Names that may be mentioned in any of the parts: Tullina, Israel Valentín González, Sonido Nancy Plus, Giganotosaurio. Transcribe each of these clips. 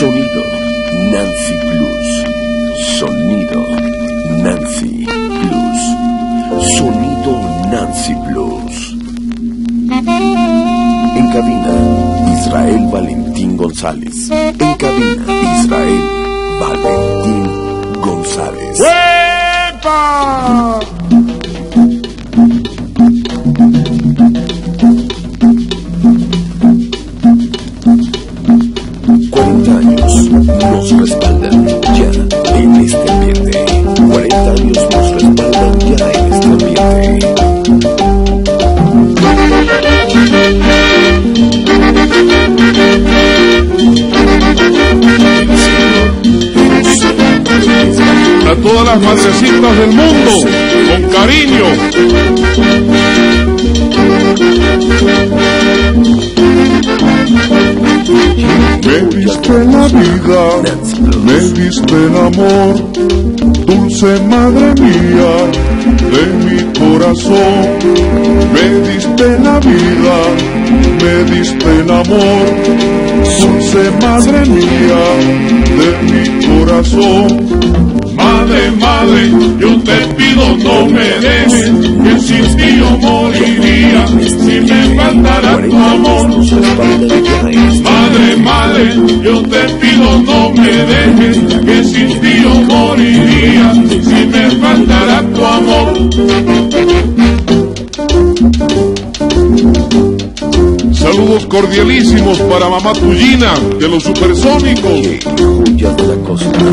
Sonido Nancy Plus. Sonido Nancy Plus. Sonido Nancy Plus. En cabina, Israel Valentín González. En cabina, Israel Valentín González. ¡Epa! Nos respaldan ya en este ambiente. 40 años nos respaldan ya en este ambiente. A todas las falsecitas del mundo, con cariño. Me diste la vida, me diste el amor, dulce madre mía de mi corazón. Me diste la vida, me diste el amor, dulce madre mía de mi corazón. Madre, madre, yo te pido no me dejes, que sin ti yo moriría, si me faltara tu amor. Madre, madre, yo te pido no me dejes, que sin ti yo moriría, si me faltara tu amor. Saludos cordialísimos para mamá Tullina de los Supersónicos. Julia de la Costa.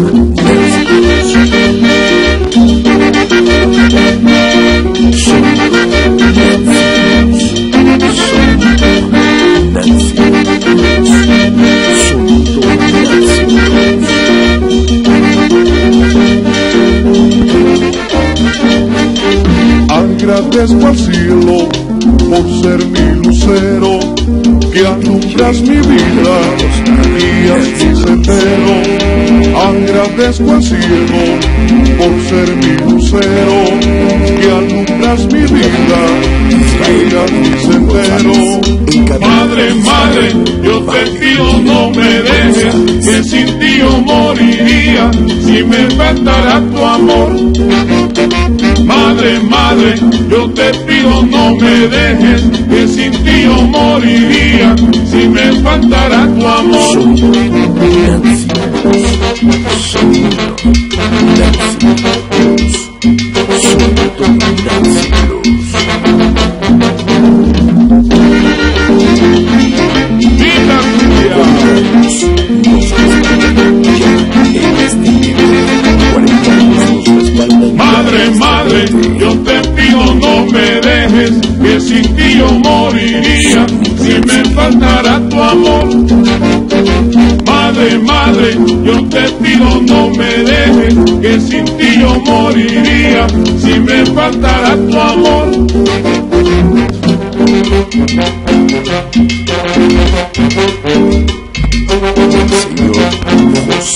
Agradezco al cielo por ser mi lucero, que alumbras mi vida día y sendero. Agradezco al cielo por ser mi lucero, que alumbras mi vida día y sendero. Madre, madre, yo te pido no me dejes, que sin ti yo moriría, si me faltara tu amor. Madre, madre, yo te pido no me dejes, que sin ti yo moriría, si me faltara tu amor. Madre, madre, yo te pido no me dejes, que sin ti yo moriría, si me faltara tu amor. Madre, madre, yo te pido no me dejes, que sin ti yo moriría, si me faltara tu amor.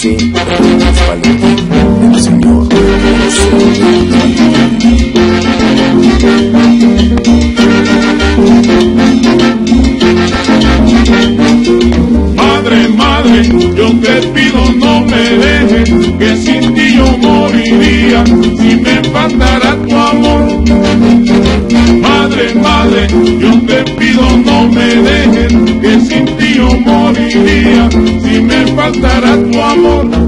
Señor José Valentín, el señor José Valentín. Madre, madre, yo te pido no me dejes, que sin ti yo moriría, si me faltara tu amor. Madre, madre, yo te pido no me dejes, que sin ti yo moriría, si me faltara tu amor.